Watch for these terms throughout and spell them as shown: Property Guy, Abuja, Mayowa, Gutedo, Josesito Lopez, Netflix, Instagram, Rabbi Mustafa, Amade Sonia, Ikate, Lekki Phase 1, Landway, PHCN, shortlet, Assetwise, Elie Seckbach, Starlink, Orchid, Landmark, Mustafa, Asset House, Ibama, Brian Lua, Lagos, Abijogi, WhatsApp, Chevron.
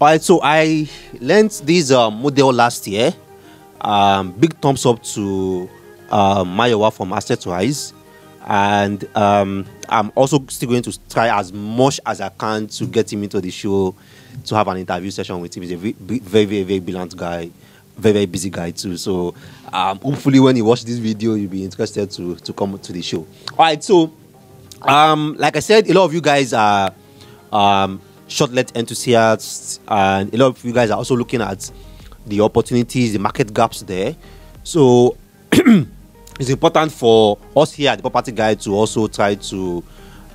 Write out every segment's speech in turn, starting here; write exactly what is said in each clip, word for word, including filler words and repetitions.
All right, so I learned this uh, model last year. Um, big thumbs up to uh, Mayowa from Assetwise. And um, I'm also still going to try as much as I can to get him into the show, to have an interview session with him. He's a very, very, very brilliant guy, very, very busy guy too. So um, hopefully when you watch this video, you'll be interested to, to come to the show. All right, so um, like I said, a lot of you guys are... Um, shortlet enthusiasts, and a lot of you guys are also looking at the opportunities, the market gaps there. So it's important for us here at the Property Guy to also try to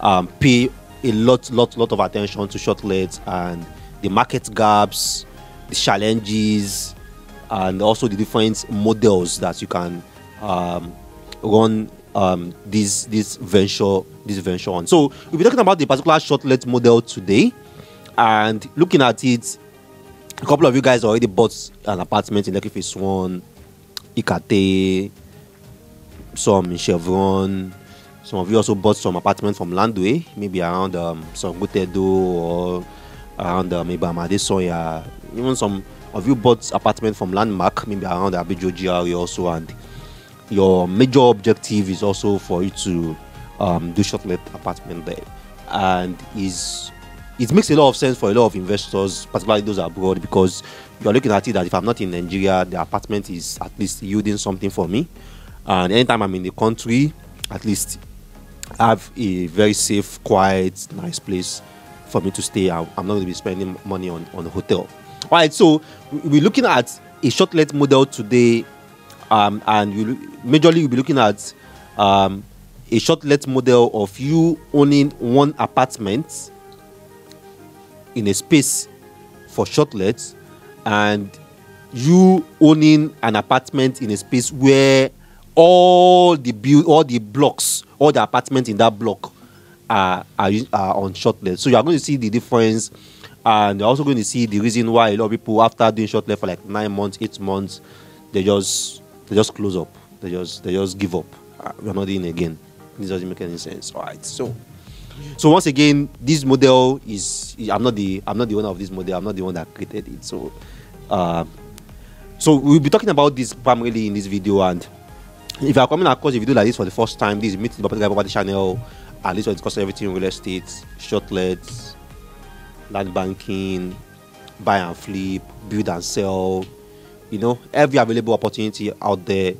um, pay a lot, lot, lot of attention to shortlets and the market gaps, the challenges, and also the different models that you can um, run um, this this venture this venture on. So we'll be talking about the particular shortlet model today. And looking at it, a couple of you guys already bought an apartment in Lekki Phase one, Ikate, some in Chevron. Some of you also bought some apartments from Landway, maybe around um, some Gutedo or around um, maybe Amade Sonia. Even some of you bought apartment from Landmark, maybe around the Abijogi area also. And your major objective is also for you to um, do shortlet apartment there, and is. It makes a lot of sense for a lot of investors, particularly those abroad, because you're looking at it that if I'm not in Nigeria, the apartment is at least yielding something for me. And anytime I'm in the country, at least I have a very safe, quiet, nice place for me to stay. I'm not going to be spending money on, on a hotel. All right, so we're looking at a shortlet model today, um, and we'll, majorly we'll be looking at um, a shortlet model of you owning one apartment in a space for shortlets, and you owning an apartment in a space where all the build, all the blocks, all the apartments in that block are, are, are on shortlets. So you are going to see the difference, and you're also going to see the reason why a lot of people, after doing shortlet for like nine months, eight months, they just they just close up, they just they just give up. Uh, we're not in again. This doesn't make any sense. All right, so. So once again, this model is I'm not the I'm not the owner of this model. I'm not the one that created it. So, uh, so we'll be talking about this primarily in this video. And if you are coming across a video like this for the first time, this is Meet the Property Guy Property Channel. At least we discuss everything real estate, shortlets, land banking, buy and flip, build and sell. You know, every available opportunity out there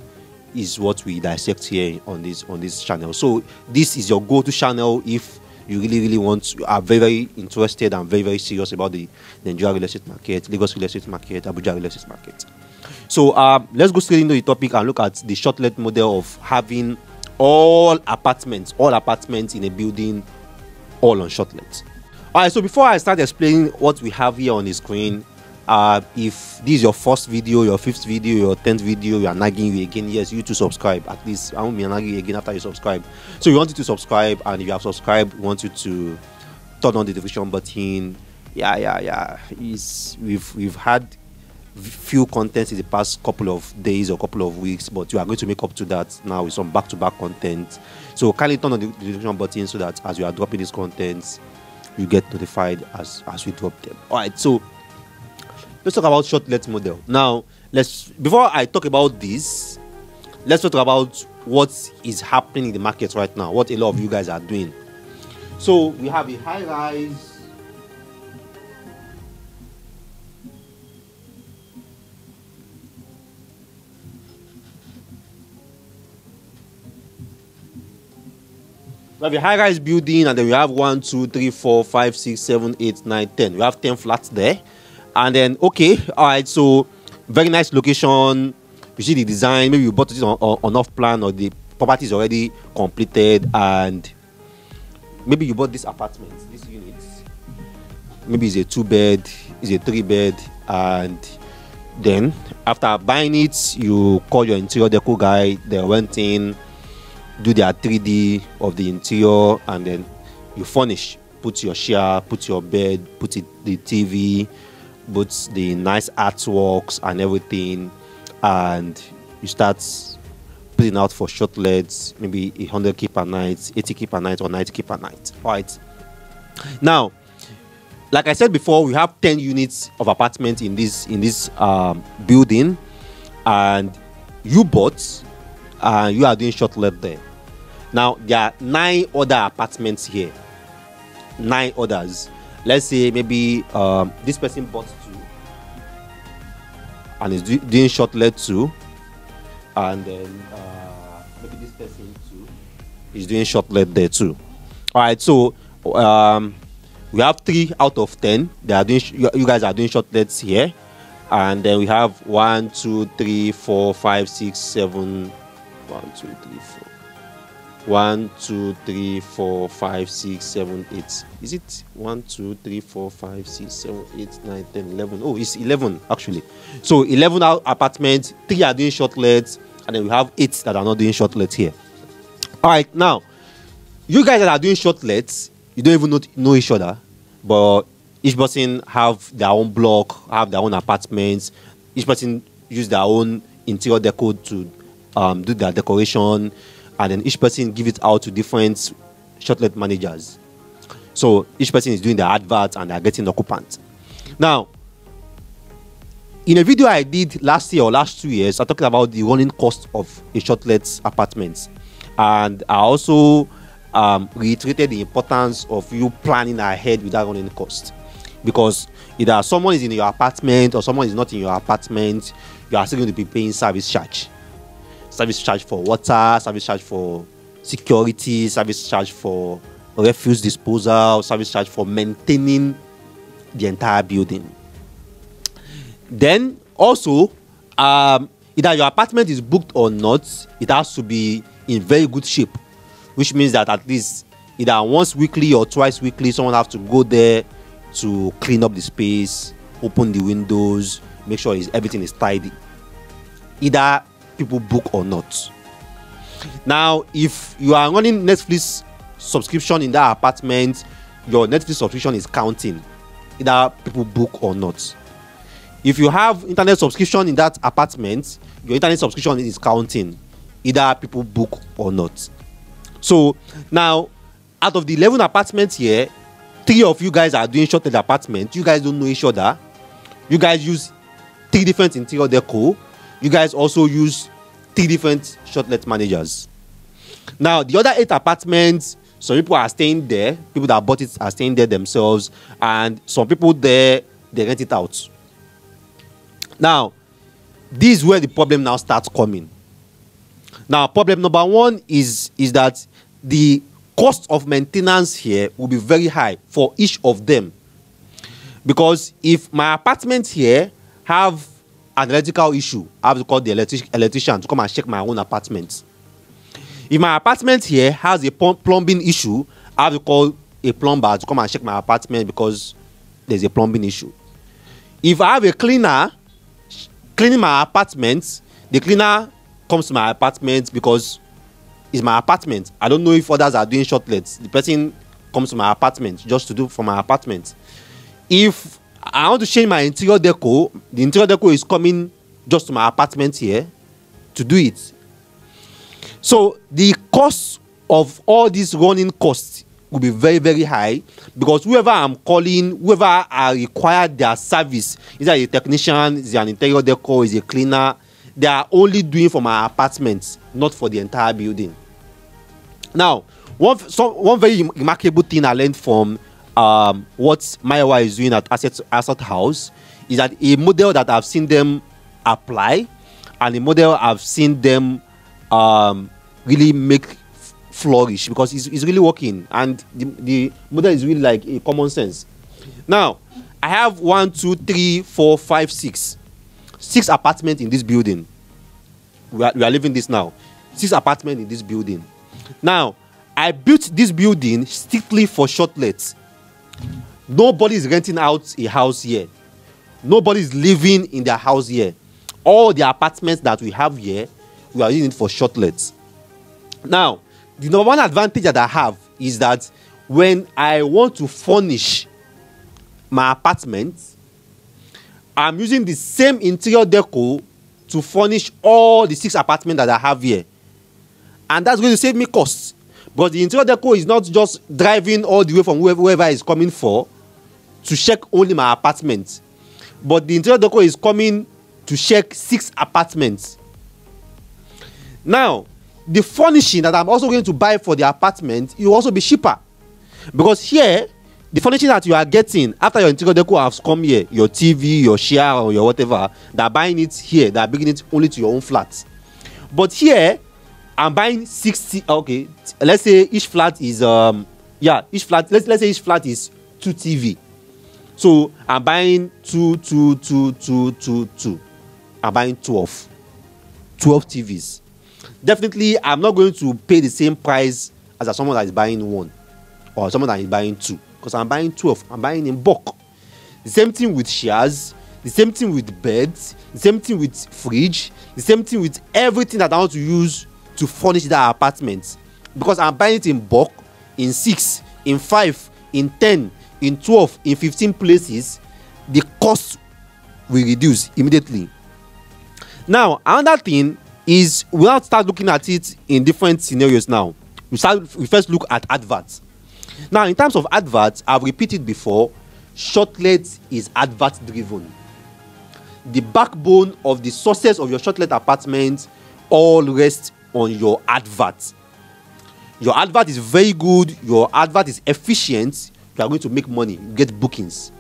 is what we dissect here on this on this channel. So this is your go-to channel if you really, really want to, are very, very interested and very, very serious about the Nigerian real estate market, Lagos real estate market, Abuja real estate market. So uh, let's go straight into the topic and look at the shortlet model of having all apartments, all apartments in a building, all on shortlet. All right, so before I start explaining what we have here on the screen, uh, if this is your first video, your fifth video, your tenth video, we are nagging you again, yes, you to subscribe. At least I won't be nagging you again after you subscribe. So we want you to subscribe, and if you have subscribed, we want you to turn on the notification button. Yeah, yeah, yeah. It's, we've we've had few contents in the past couple of days or couple of weeks, but we are going to make up to that now with some back-to-back content. So kindly turn on the notification button so that as we are dropping these contents, you get notified as as we drop them. All right, so. Let's talk about shortlet model. Now, let's before I talk about this, let's talk about what is happening in the market right now, what a lot of you guys are doing. So we have a high-rise. We have a high-rise building, and then we have one, two, three, four, five, six, seven, eight, nine, ten. We have ten flats there. And then, okay, all right, so very nice location. You see the design. Maybe you bought it on, on, on off plan, or the property is already completed. And maybe you bought this apartment, this unit. Maybe it's a two bed, it's a three bed. And then after buying it, you call your interior deco guy. They went in, do their three D of the interior, and then you furnish. Put your chair, put your bed, put it, the T V. But the nice artworks and everything, and you start putting out for shortlets, maybe one hundred K per night, eighty K per night, or ninety K per night. All right, now Like I said before, we have ten units of apartments in this in this um, building, and you bought, and uh, you are doing short let there. Now there are nine other apartments here. Nine others. Let's say maybe um, this person bought two, and is do doing short let two, and then uh, maybe this person too is doing short let there too. All right, so. Um, We have three out of ten. They are doing. You guys are doing shortlets here, and then we have one, two, three, four, five, six, seven. One, two, three, four. One, two, three, four, five, six, seven, eight. Is it one, two, three, four, five, six, seven, eight, nine, ten, eleven? Oh, it's eleven actually. So eleven out apartments. Three are doing shortlets, and then we have eight that are not doing shortlets here. All right, now you guys that are doing shortlets, you don't even know, know each other. But each person have their own block, have their own apartments. Each person use their own interior decor to um, do their decoration, and then each person give it out to different shortlet managers. So each person is doing their adverts and they are getting occupants. Now, in a video I did last year or last two years, I talked about the running cost of a shortlet apartment, and I also Um, reiterated the importance of you planning ahead without running cost, because either someone is in your apartment or someone is not in your apartment, you are still going to be paying service charge, service charge for water, service charge for security, service charge for refuse disposal, service charge for maintaining the entire building. Then also, um, either your apartment is booked or not, it has to be in very good shape, which means that at least either once weekly or twice weekly, someone has to go there to clean up the space, open the windows, make sure is, everything is tidy. Either people book or not. Now, if you are running Netflix subscription in that apartment, your Netflix subscription is counting, either people book or not. If you have internet subscription in that apartment, your internet subscription is counting, either people book or not. So now, out of the eleven apartments here, three of you guys are doing shortlet apartment. You guys don't know each other. You guys use three different interior decor. You guys also use three different shortlet managers. Now, the other eight apartments, some people are staying there. People that bought it are staying there themselves. And some people there, they rent it out. Now, this is where the problem now starts coming. Now, problem number one is, is that the cost of maintenance here will be very high for each of them, because if my apartment here have an electrical issue, I have to call the electric, electrician to come and check my own apartment. If my apartment here has a plumbing issue, I have to call a plumber to come and check my apartment because there's a plumbing issue. If I have a cleaner cleaning my apartment, the cleaner comes to my apartment because it's my apartment. I don't know if others are doing shortlets. The person comes to my apartment just to do for my apartment. If I want to change my interior deco, the interior deco is coming just to my apartment here to do it. So the cost of all these running costs will be very, very high, because whoever I'm calling, whoever I require their service, is a technician, is an interior deco, is a cleaner, they are only doing for my apartments, not for the entire building. Now, one, so one very remarkable thing I learned from um, what Mayowa is doing at Asset, Asset House is that a model that I've seen them apply and a model I've seen them um, really make flourish, because it's, it's really working, and the, the model is really like a common sense. Now, I have one, two, three, four, five, six. Six apartments in this building. We are, we are leaving this now. Six apartments in this building. Now, I built this building strictly for shortlets. Nobody is renting out a house here. Nobody is living in their house here. All the apartments that we have here, we are using it for shortlets. Now, the number one advantage that I have is that when I want to furnish my apartment, I'm using the same interior deco to furnish all the six apartments that I have here. And that's going to save me costs, because the interior deco is not just driving all the way from wherever is coming for to check only my apartment. But the interior deco is coming to check six apartments. Now, the furnishing that I'm also going to buy for the apartment, it will also be cheaper. Because here, the furniture that you are getting after your interior deco has come here, your T V, your chair, or your whatever, they are buying it here, they are bringing it only to your own flat. But here, I'm buying sixty. Okay, let's say each flat is um yeah each flat let's let's say each flat is two T V. So I'm buying two two two two two two. I'm buying twelve, twelve T Vs. Definitely, I'm not going to pay the same price as someone that is buying one, or someone that is buying two. Because I'm buying twelve, I'm buying in bulk. The same thing with chairs, the same thing with beds, the same thing with fridge, the same thing with everything that I want to use to furnish that apartment. Because I'm buying it in bulk, in six, in five, in ten, in twelve, in fifteen places, the cost will reduce immediately. Now, another thing is we have to start looking at it in different scenarios now. We start, we first look at adverts. Now, in terms of adverts, I've repeated before, shortlet is advert driven. The backbone of the success of your shortlet apartment all rests on your advert. Your advert is very good, your advert is efficient, you are going to make money, you get bookings.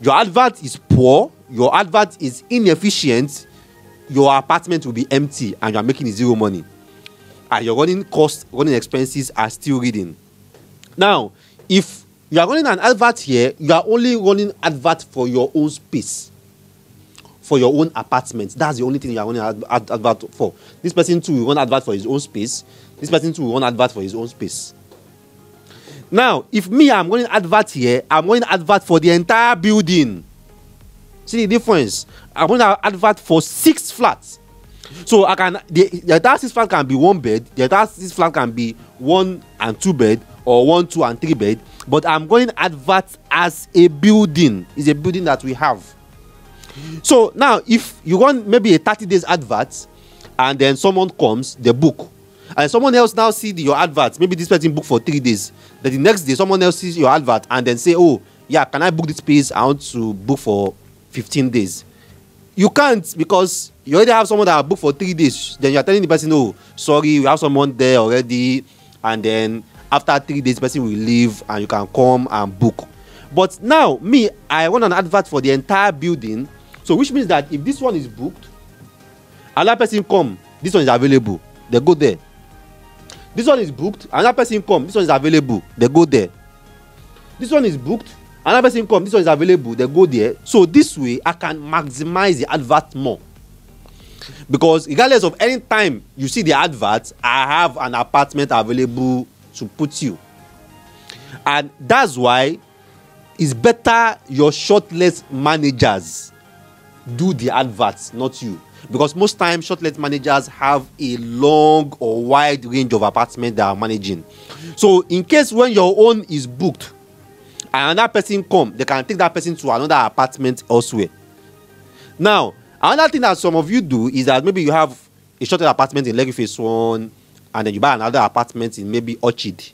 Your advert is poor, your advert is inefficient, your apartment will be empty and you are making zero money. And your running costs, running expenses are still reading. Now, if you are running an advert here, you are only running advert for your own space, for your own apartment. That's the only thing you are running ad ad advert for. This person too will run advert for his own space. This person too will run advert for his own space. Now, if me, I'm running advert here, I'm running advert for the entire building. See the difference? I'm running advert for six flats. So I can, the, the entire six flat can be one bed, the entire six flat can be one and two bed, or one, two, and three bed, but I'm going advert as a building. It's a building that we have. So now, if you want maybe a thirty days advert, and then someone comes, they book, and someone else now sees your advert, maybe this person booked for three days, then the next day someone else sees your advert, and then say, oh, yeah, can I book this space? I want to book for fifteen days. You can't, because you already have someone that booked for three days, then you're telling the person, oh, sorry, we have someone there already, and then after three days, person will leave and you can come and book. But now, me, I run an advert for the entire building. So, which means that if this one is booked, another person come, this one is available, they go there. This one is booked, another person come, this one is available, they go there. This one is booked, another person come, this one is available, they go there. So, this way, I can maximize the advert more. Because regardless of any time you see the advert, I have an apartment available to put you, and that's why it's better your shortlist managers do the adverts, not you, because most times shortlist managers have a long or wide range of apartments they are managing. So in case when your own is booked and another person come, they can take that person to another apartment elsewhere. Now, another thing that some of you do is that maybe you have a shortlet apartment in Lekki Phase one, and then you buy another apartment in maybe Orchid,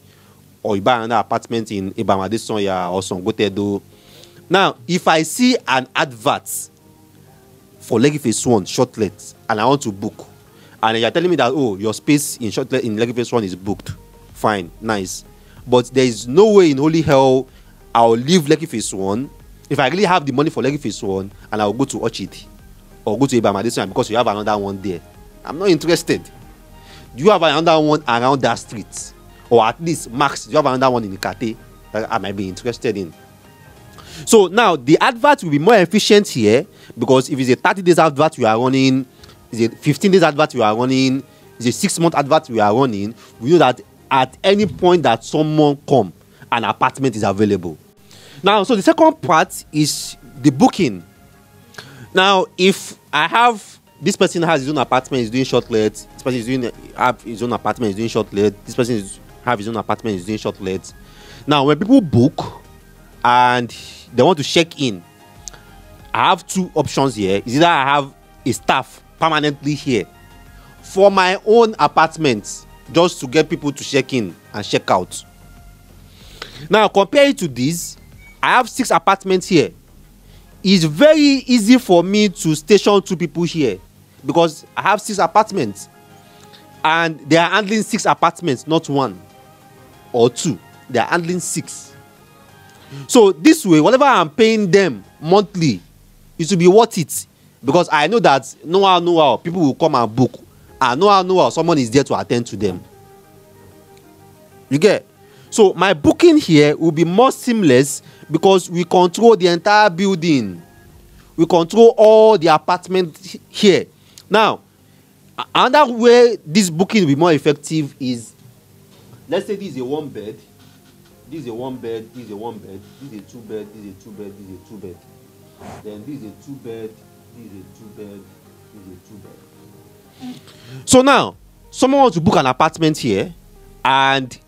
or you buy another apartment in Amade Sonia or some Gutedo. Now, if I see an advert for Lekki Phase one shortlet and I want to book, and you're telling me that, oh, your space in shortlet in Lekki Phase one is booked, fine, nice. But there is no way in holy hell I'll leave Lekki Phase one if I really have the money for Lekki Phase one, and I'll go to Orchid or go to Ibama because you have another one there. I'm not interested. Do you have another one around that street? Or at least, max, do you have another one in Ikate that I might be interested in? So now, the advert will be more efficient here, because if it's a thirty days advert you are running, it's a fifteen days advert you are running, it's a six month advert you are running, we know that at any point that someone comes, an apartment is available. Now, so the second part is the booking. Now, if I have... this person has his own apartment, is doing shortlet. This person is doing have his own apartment, is doing shortlet. This person is, have his own apartment, is doing shortlet. Now, when people book and they want to check in, I have two options here. Is either I have a staff permanently here for my own apartment, just to get people to check in and check out. Now, compare it to this, I have six apartments here. It's very easy for me to station two people here because I have six apartments and they are handling six apartments, not one or two. They are handling six. So this way, whatever I'm paying them monthly, it will be worth it because I know that no how, no how, people will come and book. I know how, no how, someone is there to attend to them. You get? So my booking here will be more seamless because we control the entire building. We control all the apartments here. Now, another way this booking will be more effective is, let's say this is a one bed, this is a one bed, this is a one bed, this is a two bed, this is a two bed, this is a two bed. Then this is a two bed, this is a two bed, this is a two bed. So now, someone wants to book an apartment here and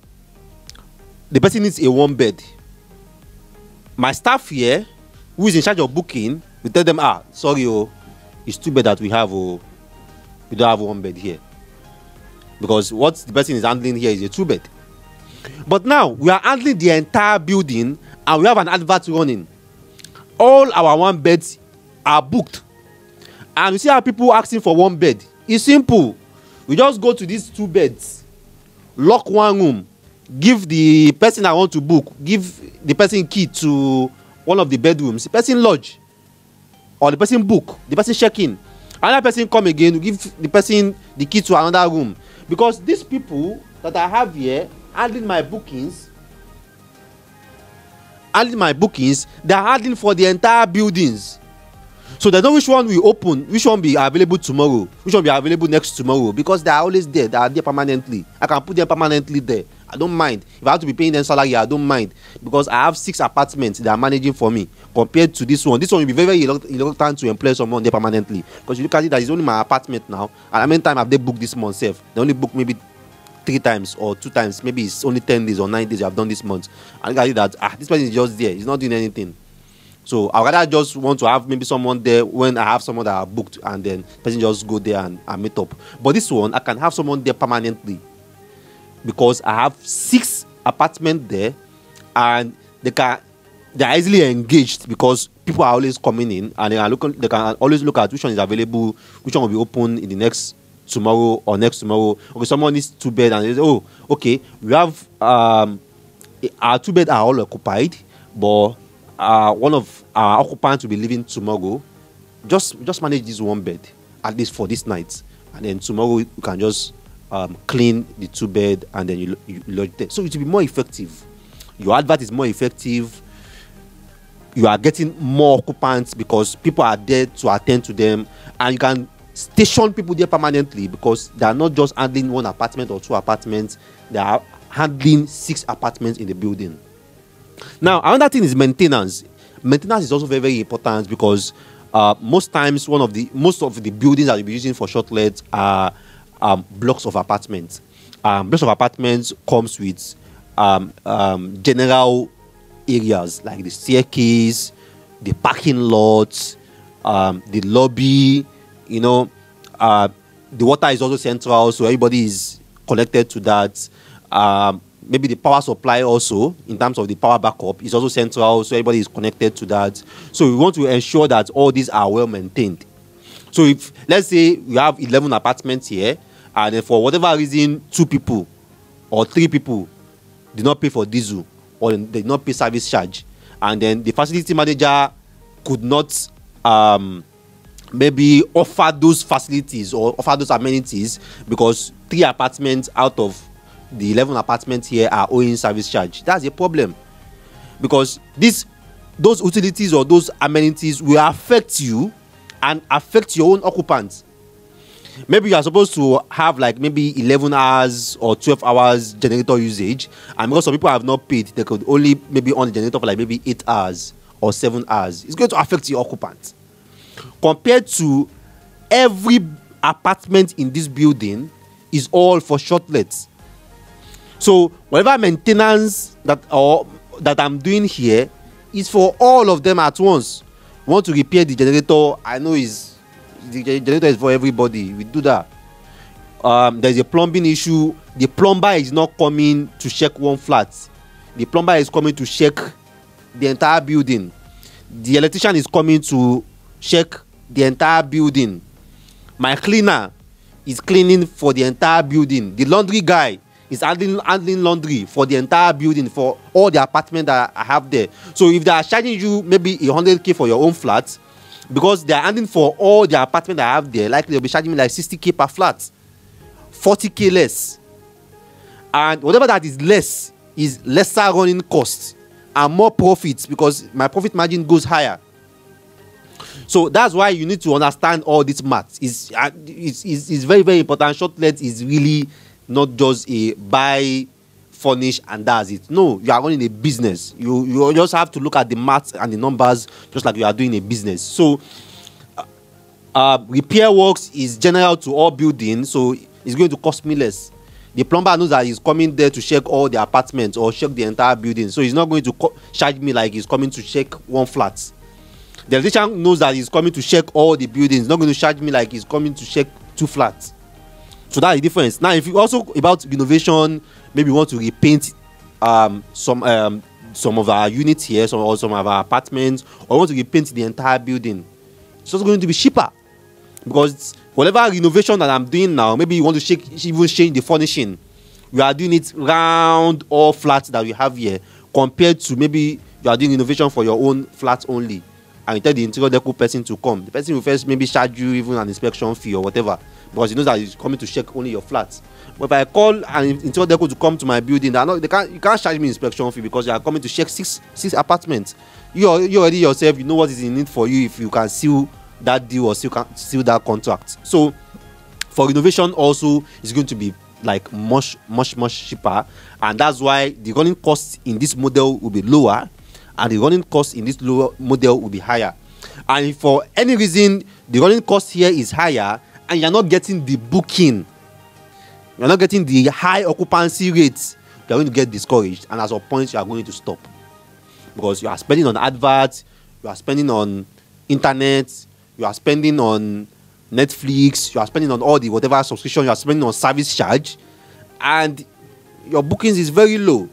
the person needs a one bed. My staff here, who is in charge of booking, we tell them, ah, sorry, oh, it's too bad that we have, oh, we don't have one bed here. Because what the person is handling here is a two bed. But now, we are handling the entire building and we have an advert running. All our one beds are booked. And you see how people asking for one bed. It's simple. We just go to these two beds, lock one room, give the person I want to book, give the person key to one of the bedrooms. The person lodge, or the person book, the person check in. Another person come again, give the person the key to another room. Because these people that I have here handling my bookings, handling my bookings, they are handling for the entire buildings. So they know which one we open, which one be available tomorrow, which one be available next tomorrow, because they are always there. They are there permanently. I can put them permanently there. I don't mind. If I have to be paying them salary, I don't mind. Because I have six apartments that are managing for me compared to this one. This one will be very, very reluctant to employ someone there permanently. Because you look at it, that is only my apartment now. And how many times have they booked this month? Self? They only booked maybe three times or two times. Maybe it's only ten days or nine days you have done this month. And look at it that, ah, this person is just there. He's not doing anything. So I rather just want to have maybe someone there when I have someone that I booked and then person just go there and, and meet up. But this one, I can have someone there permanently. Because I have six apartments there and they can they are easily engaged because people are always coming in and they are looking they can always look at which one is available, which one will be open in the next tomorrow or next tomorrow. Okay, someone needs two bed and they say, oh, okay, we have um our two beds are all occupied, but uh one of our occupants will be leaving tomorrow. Just just manage this one bed, at least for this night. And then tomorrow you can just Um, clean the two bed and then you, you lodge there. So it will be more effective. Your advert is more effective. You are getting more occupants because people are there to attend to them, and you can station people there permanently because they are not just handling one apartment or two apartments. They are handling six apartments in the building. Now, another thing is maintenance. Maintenance is also very, very important because uh, most times one of the most of the buildings that you'll be using for shortlets are Um, blocks of apartments. Um, blocks of apartments comes with um, um, general areas like the staircase, the parking lots, um, the lobby. You know, uh, the water is also central, so everybody is connected to that. Um, maybe the power supply also, in terms of the power backup, is also central, so everybody is connected to that. So we want to ensure that all these are well maintained. So if, let's say, we have eleven apartments here, and then for whatever reason, two people or three people did not pay for diesel or they did not pay service charge, and then the facility manager could not um, maybe offer those facilities or offer those amenities because three apartments out of the eleven apartments here are owing service charge. That's a problem because this, those utilities or those amenities will affect you and affect your own occupants. Maybe you are supposed to have like maybe eleven hours or twelve hours generator usage, and because some people have not paid, they could only maybe on the generator for like maybe eight hours or seven hours. It's going to affect your occupants. Compared to every apartment in this building is all for shortlets. So whatever maintenance that, or, that I'm doing here is for all of them at once. Want to repair the generator? I know is the generator is for everybody. We do that. Um, there's a plumbing issue. The plumber is not coming to check one flat. The plumber is coming to check the entire building. The electrician is coming to check the entire building. My cleaner is cleaning for the entire building. The laundry guy is handling, handling laundry for the entire building, for all the apartments that I have there. So if they are charging you maybe one hundred K for your own flat, because they are handling for all the apartments that I have there, likely they'll be charging me like sixty K per flat, forty K less. And whatever that is less is lesser running costs and more profits, because my profit margin goes higher. So that's why you need to understand all this math. It's, uh, it's, it's, it's very, very important. Shortlet is really not just a buy, furnish, and that's it. No, you are running a business. You, you just have to look at the math and the numbers just like you are doing a business. So uh, uh, repair works is general to all buildings, so it's going to cost me less. The plumber knows that he's coming there to check all the apartments or check the entire building, so he's not going to charge me like he's coming to check one flat. The electrician knows that he's coming to check all the buildings, not going to charge me like he's coming to check two flats. So that's the difference. Now, if you also about renovation, maybe you want to repaint um, some um, some of our units here, some or some of our apartments, or want to repaint the entire building, it's just going to be cheaper, because whatever renovation that I'm doing now, maybe you want to shake, even change the furnishing. You are doing it round all flats that we have here, compared to maybe you are doing renovation for your own flat only. And you tell the interior deco person to come. The person will first maybe charge you even an inspection fee or whatever, because he knows that he's coming to check only your flats. But if I call an interior deco to come to my building, they, not, they can't, you can't charge me inspection fee because you are coming to check six six apartments. You, you already yourself, you know what is in need for you if you can seal that deal or seal that contract. So for renovation also, it's going to be like much much much cheaper, and that's why the running costs in this model will be lower and the running costs in this lower model will be higher. And if for any reason the running cost here is higher and you're not getting the booking, you're not getting the high occupancy rates, you're going to get discouraged, and at some point you are going to stop, because you are spending on adverts, you are spending on internet, you are spending on Netflix, you are spending on all the whatever subscription, you are spending on service charge, and your bookings is very low.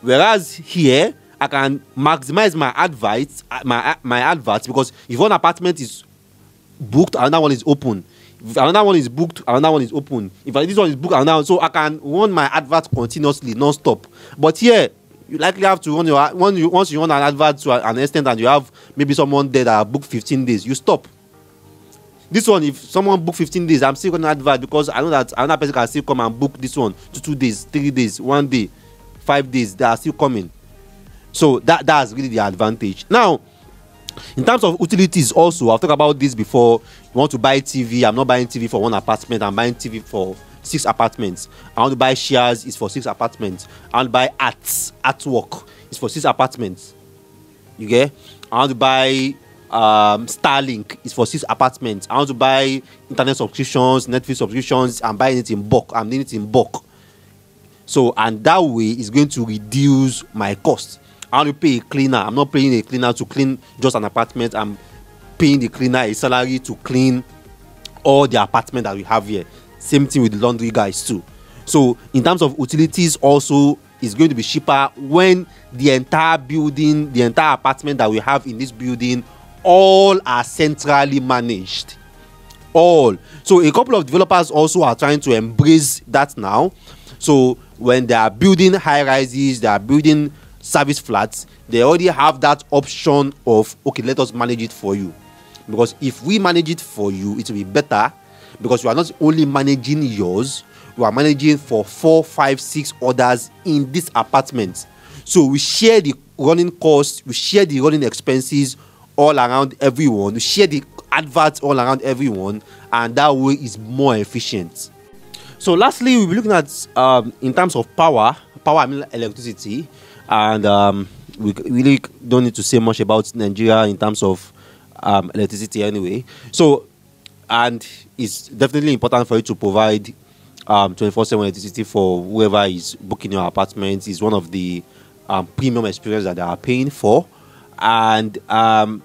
Whereas here, I can maximize my advice, my, my adverts, because if one apartment is booked, another one is open. If another one is booked, another one is open. If this one is booked, another one, so I can run my advert continuously, non-stop. But here, you likely have to run your, once you run an advert to an extent and you have maybe someone there that booked fifteen days, you stop. This one, if someone booked fifteen days, I'm still going to advert, because I know that another person can still come and book this one to two days, three days, one day, five days. They are still coming. So that that's really the advantage. Now, in terms of utilities also, I've talked about this before. You want to buy T V. I'm not buying T V for one apartment. I'm buying T V for six apartments. I want to buy shares, it's for six apartments. I want to buy arts, artwork, it's for six apartments. You get? I want to buy um, Starlink, it's for six apartments. I want to buy internet subscriptions, Netflix subscriptions. I'm buying it in bulk. I'm doing it in bulk. So, and that way it's going to reduce my cost. I want to pay a cleaner. I'm not paying a cleaner to clean just an apartment. I'm paying the cleaner a salary to clean all the apartment that we have here. Same thing with the laundry guys too. So in terms of utilities also, it's going to be cheaper when the entire building, the entire apartment that we have in this building, all are centrally managed. All. So a couple of developers also are trying to embrace that now. So when they are building high rises, they are building service flats, they already have that option of, okay, let us manage it for you. Because if we manage it for you, it will be better, because you are not only managing yours, you are managing for four, five, six others in this apartment. So we share the running costs, we share the running expenses all around everyone, we share the adverts all around everyone, and that way is more efficient. So lastly, we'll be looking at, um, in terms of power, power I mean electricity, and um, we really don't need to say much about Nigeria in terms of um, electricity anyway. So, and it's definitely important for you to provide um, twenty-four seven electricity for whoever is booking your apartment. It's one of the um, premium experience that they are paying for. And um,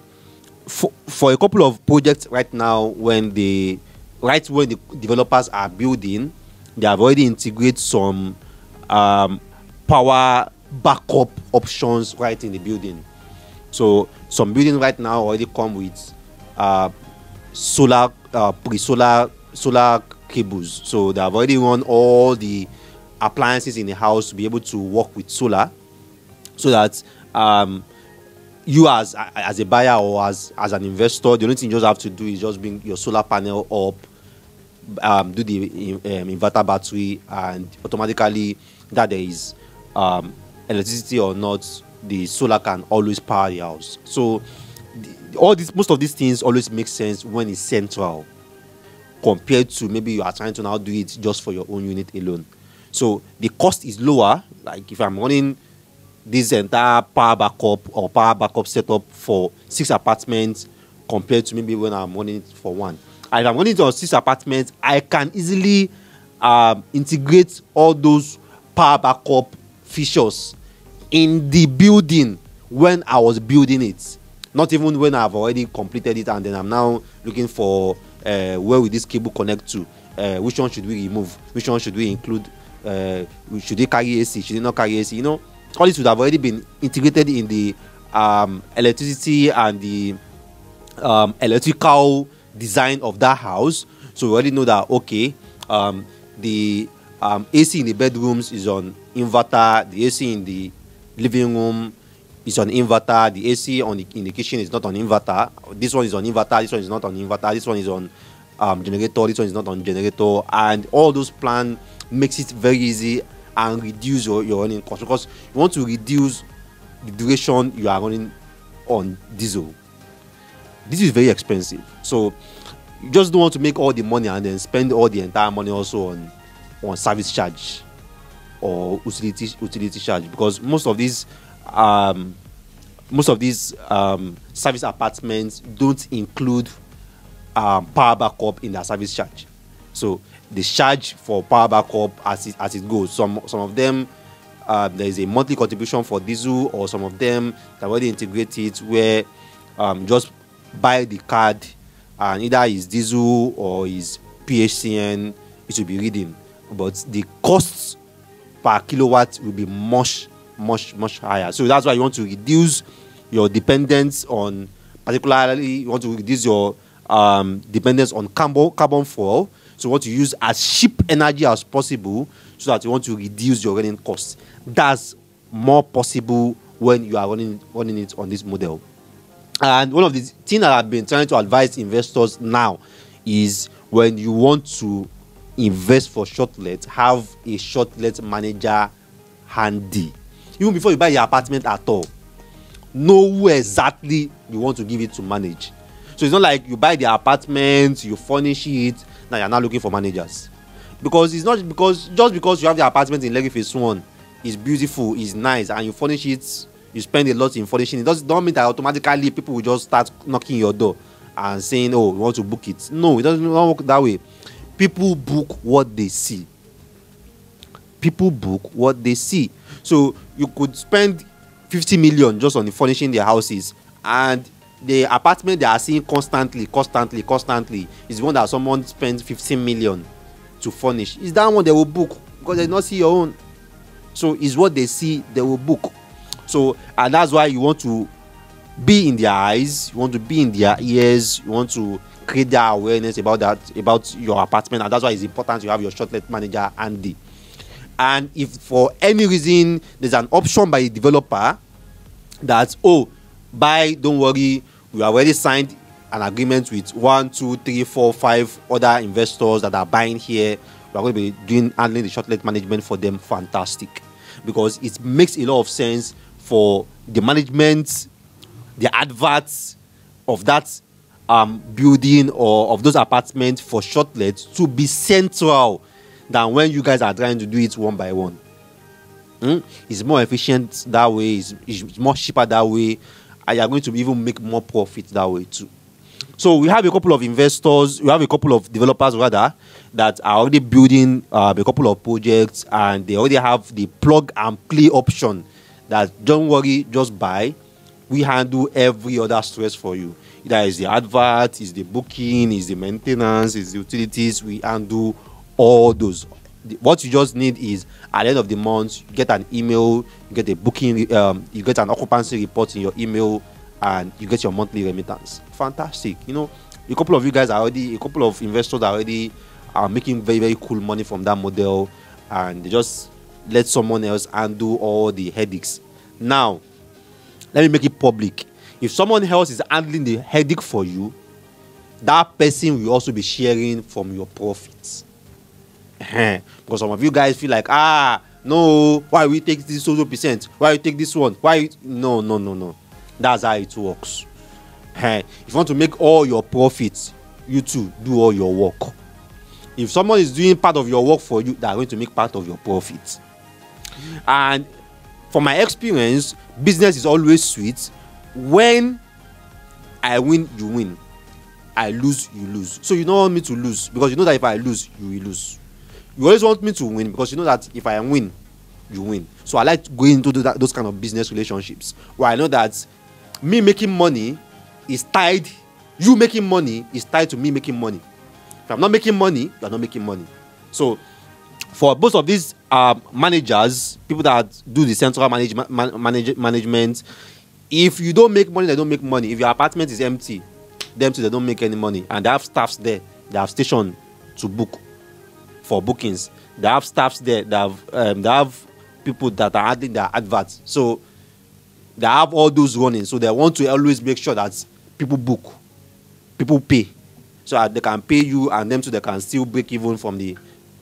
for, for a couple of projects right now, when the, right when the developers are building, they have already integrated some um, power backup options right in the building. So some building right now already come with uh, solar, uh, pre-solar solar cables. So they have already run all the appliances in the house to be able to work with solar, so that um, you as as a buyer or as as an investor, the only thing you just have to do is just bring your solar panel up, um, do the um, inverter battery, and automatically that there is um, electricity or not, the solar can always power the house. So the, all these, most of these things always make sense when it's central, compared to maybe you are trying to now do it just for your own unit alone. So the cost is lower. Like if I'm running this entire power backup or power backup setup for six apartments compared to maybe when I'm running it for one. And if I'm running it on six apartments, I can easily um, integrate all those power backup features in the building when I was building it. Not even when I've already completed it and then I'm now looking for uh, where will this cable connect to? Uh, which one should we remove? Which one should we include? Uh, should they carry A C? Should they not carry A C? You know, all this would have already been integrated in the um, electricity and the um, electrical design of that house. So we already know that, okay, um, the um, A C in the bedrooms is on inverter, the A C in the living room is on inverter, the A C on the, in the kitchen is not on inverter, this one is on inverter, this one is not on inverter, this one is on um, generator, this one is not on generator, and all those plans makes it very easy and reduce your, your running cost, because you want to reduce the duration you are running on diesel. This is very expensive, so you just don't want to make all the money and then spend all the entire money also on on service charge or utility utility charge, because most of these um most of these um service apartments don't include um power backup in their service charge. So the charge for power backup as it, as it goes. Some some of them, uh, there is a monthly contribution for diesel, or some of them that already integrated where um, just buy the card and either is diesel or is P H C N, it should be reading. But the costs per kilowatt will be much, much, much higher. So that's why you want to reduce your dependence on, particularly you want to reduce your um, dependence on carbon, carbon fuel. So you want to use as cheap energy as possible, so that you want to reduce your running costs. That's more possible when you are running, running it on this model. And one of the things that I've been trying to advise investors now is when you want to invest for shortlet, have a shortlet manager handy. Even before you buy your apartment at all, know where exactly you want to give it to manage. So it's not like you buy the apartment, you furnish it, now you're not looking for managers. Because it's not because just because you have the apartment in Lekki Phase one, it's beautiful, it's nice, and you furnish it, you spend a lot in furnishing it, doesn't don't mean that automatically people will just start knocking your door and saying, oh, we want to book it. No, it doesn't work that way. People book what they see. People book what they see. So you could spend fifty million just on furnishing their houses, and the apartment they are seeing constantly, constantly, constantly is one that someone spends fifteen million to furnish. It's that one they will book, because they not see your own. So it's what they see they will book. So and that's why you want to be in their eyes, you want to be in their ears, you want to create their awareness about that, about your apartment, and that's why it's important you have your shortlet manager handy. And if for any reason there's an option by the developer that, oh, buy, don't worry, we already signed an agreement with one, two, three, four, five other investors that are buying here, we are going to be doing handling the shortlet management for them, fantastic, because it makes a lot of sense for the management, the adverts of that um, building or of those apartments for shortlets to be central than when you guys are trying to do it one by one. Mm? It's more efficient that way, it's, it's more cheaper that way, and you are going to even make more profit that way too. So we have a couple of investors, we have a couple of developers rather, that are already building uh, a couple of projects, and they already have the plug and play option that don't worry, just buy. We handle every other stress for you. That is the advert, is the booking, is the maintenance, is the utilities, we handle all those. What you just need is at the end of the month, you get an email, you get a booking, um, you get an occupancy report in your email, and you get your monthly remittance. Fantastic. You know, a couple of you guys are already, a couple of investors are already are making very, very cool money from that model, and they just let someone else undo all the headaches. Now, let me make it public. If someone else is handling the headache for you, that person will also be sharing from your profits. Because some of you guys feel like, ah, no, why we take this social percent? Why we take this one? Why? No, no, no, no. That's how it works. If you want to make all your profits, you too do all your work. If someone is doing part of your work for you, they are going to make part of your profits. And from my experience, business is always sweet. When I win, you win. I lose, you lose. So you don't want me to lose, because you know that if I lose, you will lose. You always want me to win, because you know that if I win, you win. So I like going into that, those kind of business relationships where I know that me making money is tied, you making money is tied to me making money. If I'm not making money, you're not making money. So for both of these uh, managers, people that do the central manage, man, manage, management, if you don't make money, they don't make money. If your apartment is empty, them too, they don't make any money. And they have staffs there. They have station to book for bookings. They have staffs there. They have, um, they have people that are adding their adverts. So they have all those running. So they want to always make sure that people book, people pay. So that they can pay you, and them too, they can still break even from the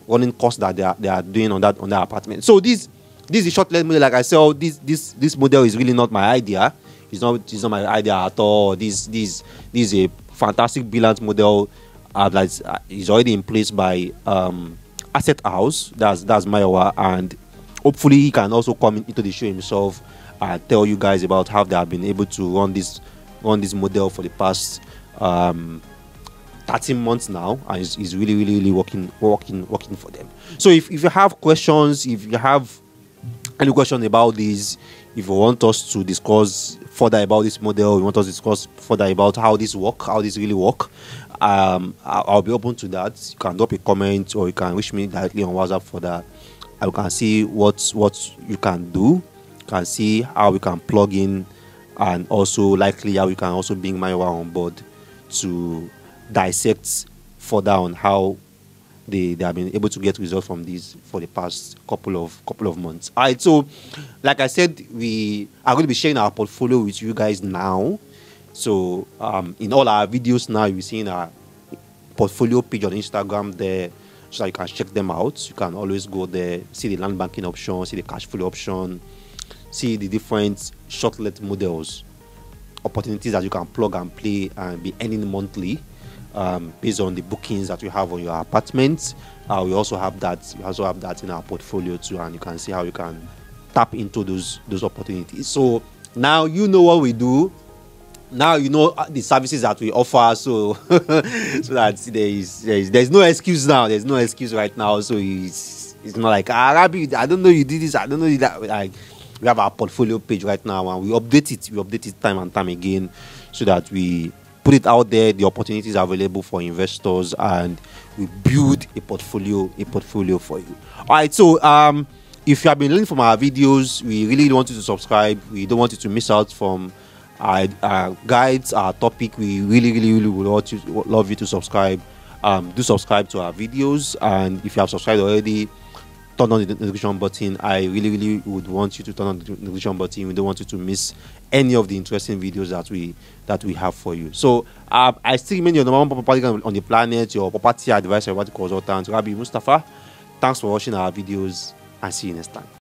running costs that they are, they are doing on that on that apartment. So this this is short-led model. Like I said, oh, this this this model is really not my idea. It's not, it's not my idea at all. This, this, this is a fantastic, brilliant model uh, that uh, is already in place by um, Asset House. That's, that's Mayowa. And hopefully he can also come into the show himself and tell you guys about how they have been able to run this, run this model for the past um, thirteen months now. And it's, it's really, really, really working, working, working for them. So if, if you have questions, if you have any question about this, if you want us to discuss further about this model, you want us to discuss further about how this work, how this really work, um, I'll be open to that. You can drop a comment, or you can reach me directly on WhatsApp for that. I can see what what you can do, you can see how we can plug in, and also likely how we can also bring Mayowa on board to dissect further on how They, they have been able to get results from these for the past couple of couple of months. All right, so like I said, we are going to be sharing our portfolio with you guys now. So um, in all our videos now, you're seeing our portfolio page on Instagram there, so that you can check them out. You can always go there, see the land banking option, see the cash flow option, see the different shortlet models, opportunities that you can plug and play and be earning monthly. Um, based on the bookings that you have on your apartment, uh, we also have that. We also have that in our portfolio too, and you can see how you can tap into those those opportunities. So now you know what we do. Now you know the services that we offer. So so that there is there is there's no excuse now. There's no excuse right now. So it's it's not like ah, Rabi, I don't know you did this. I don't know you that. Like, we have our portfolio page right now, and we update it. We update it time and time again, so that we put it out there, the opportunities are available for investors, and we build a portfolio a portfolio for you. All right, so um if you have been learning from our videos, we really want you to subscribe. We don't want you to miss out from our, our guides, our topic. We really really really would love you, love you to subscribe. Um do subscribe to our videos, and if you have subscribed already, turn on the notification button. I really really would want you to turn on the notification button. We don't want you to miss any of the interesting videos that we that we have for you. So uh, I still remain your number one property guy on the planet, your property advisor, what consultant, Rabbi Mustafa. Thanks for watching our videos, and see you next time.